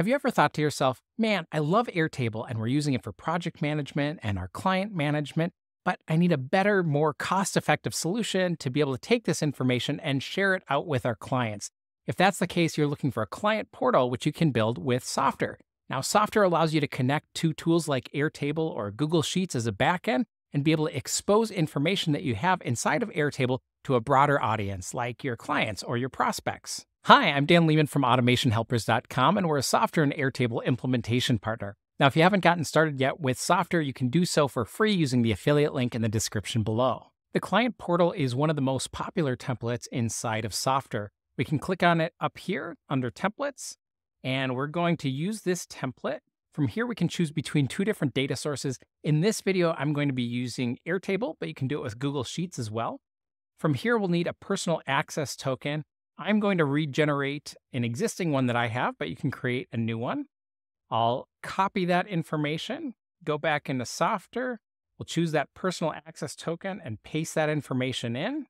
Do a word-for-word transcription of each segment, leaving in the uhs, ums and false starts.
Have you ever thought to yourself, man, I love Airtable and we're using it for project management and our client management, but I need a better, more cost-effective solution to be able to take this information and share it out with our clients. If that's the case, you're looking for a client portal, which you can build with Softr. Now, Softr allows you to connect to tools like Airtable or Google Sheets as a backend and be able to expose information that you have inside of Airtable to a broader audience, like your clients or your prospects. Hi, I'm Dan Leeman from automation helpers dot com, and we're a Softr and Airtable implementation partner. Now, if you haven't gotten started yet with Softr, you can do so for free using the affiliate link in the description below. The client portal is one of the most popular templates inside of Softr. We can click on it up here under templates, and we're going to use this template. From here, we can choose between two different data sources. In this video, I'm going to be using Airtable, but you can do it with Google Sheets as well. From here, we'll need a personal access token. I'm going to regenerate an existing one that I have, but you can create a new one. I'll copy that information, go back into Softr. We'll choose that personal access token and paste that information in.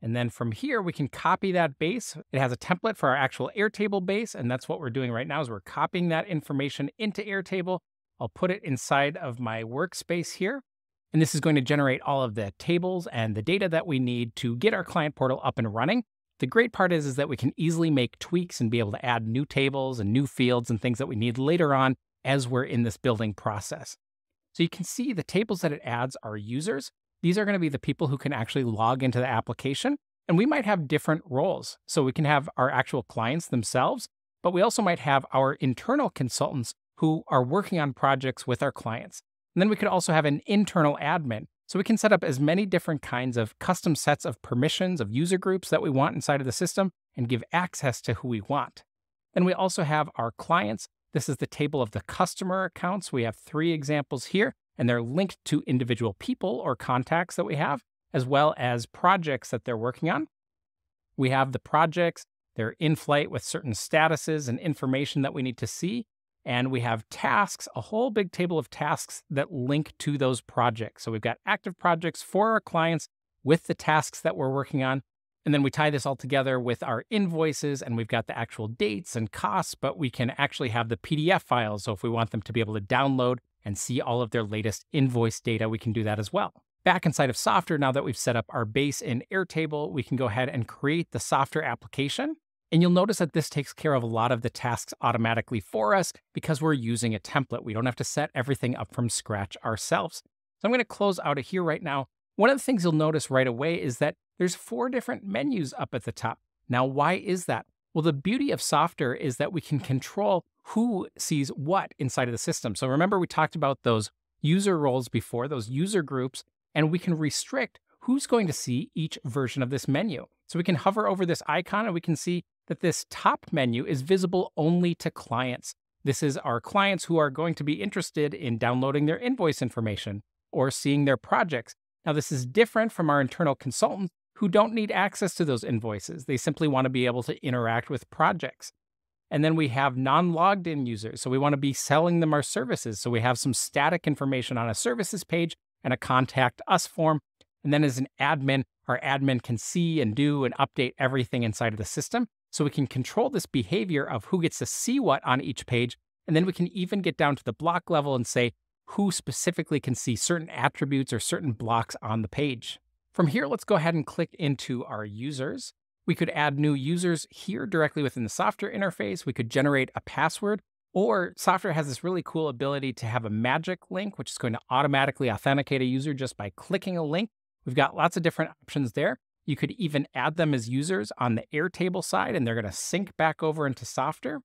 And then from here, we can copy that base. It has a template for our actual Airtable base, and that's what we're doing right now is we're copying that information into Airtable. I'll put it inside of my workspace here, and this is going to generate all of the tables and the data that we need to get our client portal up and running. The great part is, is that we can easily make tweaks and be able to add new tables and new fields and things that we need later on as we're in this building process. So you can see the tables that it adds are users. These are going to be the people who can actually log into the application, and we might have different roles. So we can have our actual clients themselves, but we also might have our internal consultants who are working on projects with our clients. And then we could also have an internal admin. So we can set up as many different kinds of custom sets of permissions of user groups that we want inside of the system and give access to who we want. Then we also have our clients. This is the table of the customer accounts. We have three examples here, and they're linked to individual people or contacts that we have, as well as projects that they're working on. We have the projects, they're in flight with certain statuses and information that we need to see, and we have tasks, a whole big table of tasks that link to those projects. So we've got active projects for our clients with the tasks that we're working on, and then we tie this all together with our invoices, and we've got the actual dates and costs, but we can actually have the P D F files, so if we want them to be able to download and see all of their latest invoice data, we can do that as well. Back inside of Softr, now that we've set up our base in Airtable, we can go ahead and create the Softr application. And you'll notice that this takes care of a lot of the tasks automatically for us because we're using a template. We don't have to set everything up from scratch ourselves. So I'm gonna close out of here right now. One of the things you'll notice right away is that there's four different menus up at the top. Now, why is that? Well, the beauty of Softr is that we can control who sees what inside of the system. So remember, we talked about those user roles before, those user groups, and we can restrict who's going to see each version of this menu. So we can hover over this icon and we can see that this top menu is visible only to clients. This is our clients who are going to be interested in downloading their invoice information or seeing their projects. Now, this is different from our internal consultants who don't need access to those invoices. They simply want to be able to interact with projects. And then we have non-logged in users. So we want to be selling them our services. So we have some static information on a services page and a contact us form. And then as an admin, our admin can see and do and update everything inside of the system. So we can control this behavior of who gets to see what on each page. And then we can even get down to the block level and say who specifically can see certain attributes or certain blocks on the page. From here, let's go ahead and click into our users. We could add new users here directly within the Softr interface. We could generate a password, or Softr has this really cool ability to have a magic link, which is going to automatically authenticate a user just by clicking a link. We've got lots of different options there. You could even add them as users on the Airtable side, and they're going to sync back over into Softr.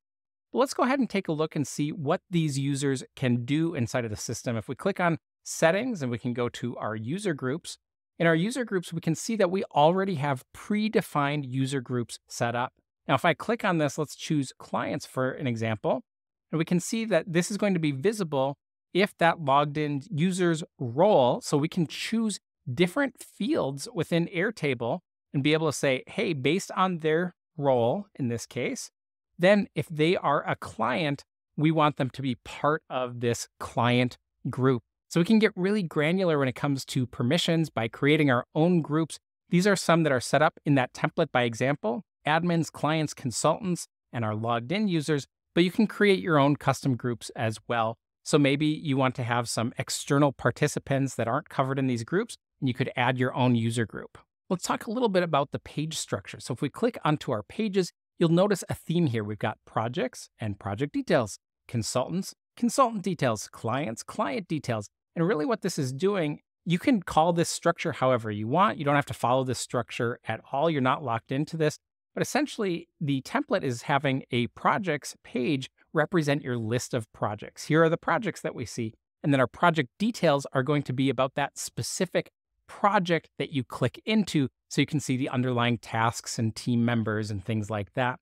But let's go ahead and take a look and see what these users can do inside of the system. If we click on settings and we can go to our user groups, in our user groups, we can see that we already have predefined user groups set up. Now, if I click on this, let's choose clients for an example, and we can see that this is going to be visible if that logged in user's role. So we can choose different fields within Airtable and be able to say, hey, based on their role in this case, then if they are a client, we want them to be part of this client group. So we can get really granular when it comes to permissions by creating our own groups. These are some that are set up in that template by example, admins, clients, consultants, and our logged in users. but you can create your own custom groups as well. So maybe you want to have some external participants that aren't covered in these groups, and you could add your own user group. Let's talk a little bit about the page structure. So if we click onto our pages, you'll notice a theme here. We've got projects and project details, consultants, consultant details, clients, client details. And really what this is doing, you can call this structure however you want. You don't have to follow this structure at all. You're not locked into this. But essentially, the template is having a projects page represent your list of projects. Here are the projects that we see. And then our project details are going to be about that specific project that you click into, so you can see the underlying tasks and team members and things like that.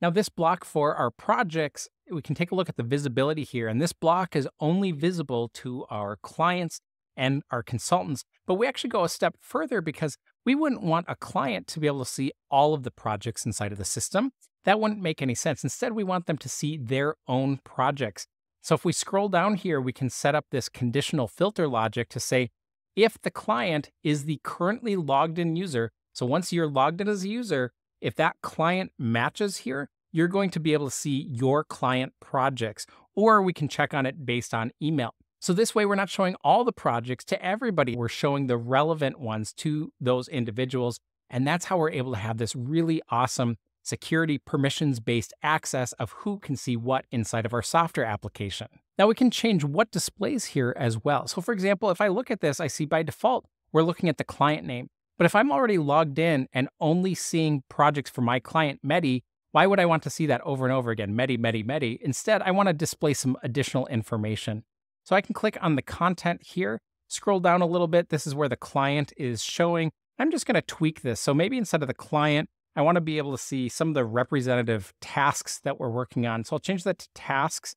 Now this block for our projects, we can take a look at the visibility here, and this block is only visible to our clients and our consultants, but we actually go a step further because we wouldn't want a client to be able to see all of the projects inside of the system. That wouldn't make any sense. Instead, we want them to see their own projects. So if we scroll down here, we can set up this conditional filter logic to say, if the client is the currently logged in user, so once you're logged in as a user, if that client matches here, you're going to be able to see your client projects, or we can check on it based on email. So this way, we're not showing all the projects to everybody. We're showing the relevant ones to those individuals. And that's how we're able to have this really awesome security permissions-based access of who can see what inside of our Softr application. Now we can change what displays here as well. So for example, if I look at this, I see by default, we're looking at the client name. But if I'm already logged in and only seeing projects for my client, Mehdi, why would I want to see that over and over again? Mehdi, Mehdi, Mehdi. Instead, I want to display some additional information. So I can click on the content here, scroll down a little bit. This is where the client is showing. I'm just going to tweak this. So maybe instead of the client, I want to be able to see some of the representative tasks that we're working on. So I'll change that to tasks.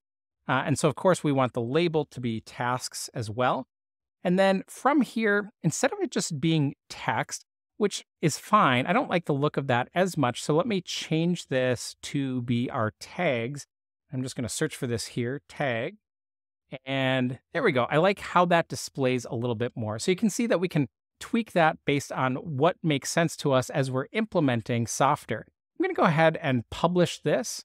Uh, and so, of course, we want the label to be tasks as well. And then from here, instead of it just being text, which is fine, I don't like the look of that as much. So let me change this to be our tags. I'm just going to search for this here, tag. And there we go. I like how that displays a little bit more. So you can see that we can tweak that based on what makes sense to us as we're implementing Softr. I'm going to go ahead and publish this.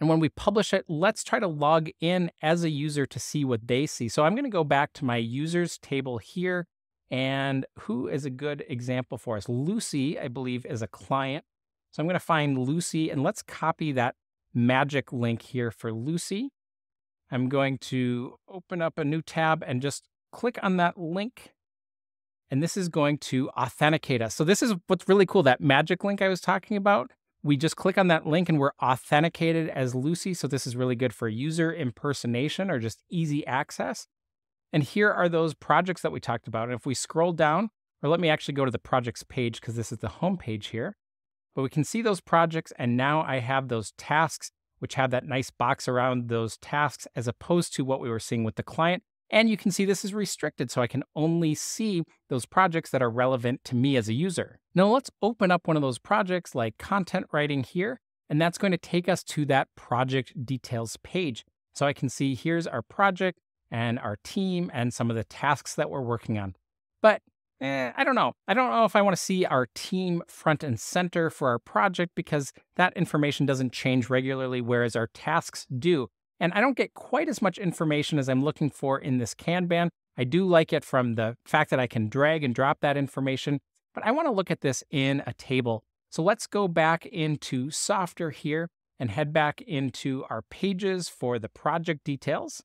And when we publish it, let's try to log in as a user to see what they see. So I'm going to go back to my users table here. And who is a good example for us? Lucy, I believe, is a client. So I'm going to find Lucy, and let's copy that magic link here for Lucy. I'm going to open up a new tab and just click on that link. And this is going to authenticate us. So this is what's really cool, that magic link I was talking about. We just click on that link and we're authenticated as Lucy. So this is really good for user impersonation or just easy access. And here are those projects that we talked about. And if we scroll down, or let me actually go to the projects page because this is the home page here, but we can see those projects. And now I have those tasks, which have that nice box around those tasks as opposed to what we were seeing with the client. And you can see this is restricted, so I can only see those projects that are relevant to me as a user. Now let's open up one of those projects like content writing here, and that's going to take us to that project details page. So I can see here's our project and our team and some of the tasks that we're working on. But eh, I don't know. I don't know if I want to see our team front and center for our project because that information doesn't change regularly, whereas our tasks do. And I don't get quite as much information as I'm looking for in this Kanban. I do like it from the fact that I can drag and drop that information, but I want to look at this in a table. So let's go back into Softr here and head back into our pages for the project details.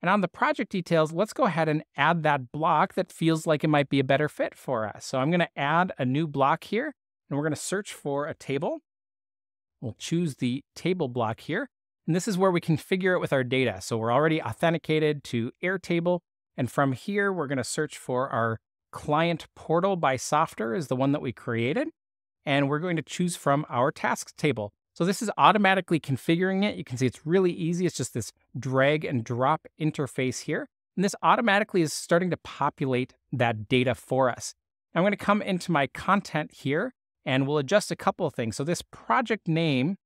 And on the project details, let's go ahead and add that block that feels like it might be a better fit for us. So I'm going to add a new block here, and we're going to search for a table. We'll choose the table block here. And this is where we configure it with our data. So we're already authenticated to Airtable. And from here, we're going to search for our client portal by Softr is the one that we created. And we're going to choose from our tasks table. So this is automatically configuring it. You can see it's really easy. It's just this drag and drop interface here. And this automatically is starting to populate that data for us. I'm going to come into my content here and we'll adjust a couple of things. So this project name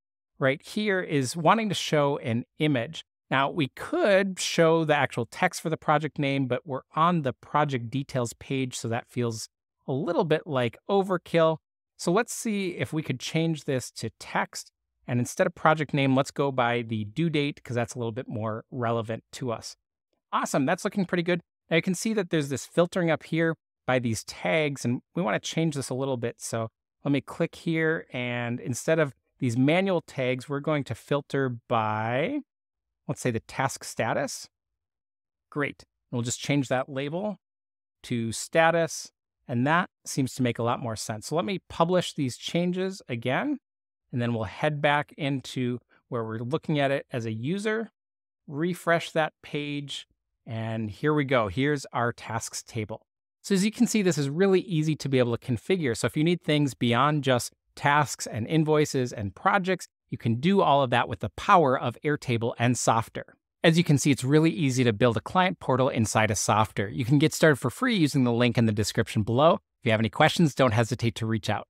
right here is wanting to show an image. Now we could show the actual text for the project name, but we're on the project details page, so that feels a little bit like overkill. So let's see if we could change this to text. And instead of project name, let's go by the due date because that's a little bit more relevant to us. Awesome, that's looking pretty good. Now you can see that there's this filtering up here by these tags, and we want to change this a little bit. So let me click here, and instead of these manual tags, we're going to filter by, let's say, the task status. Great. We'll just change that label to status, and that seems to make a lot more sense. So let me publish these changes again, and then we'll head back into where we're looking at it as a user, refresh that page, and here we go. Here's our tasks table. So as you can see, this is really easy to be able to configure. So if you need things beyond just tasks and invoices and projects, you can do all of that with the power of Airtable and Softr. As you can see, it's really easy to build a client portal inside of Softr. You can get started for free using the link in the description below. If you have any questions, don't hesitate to reach out.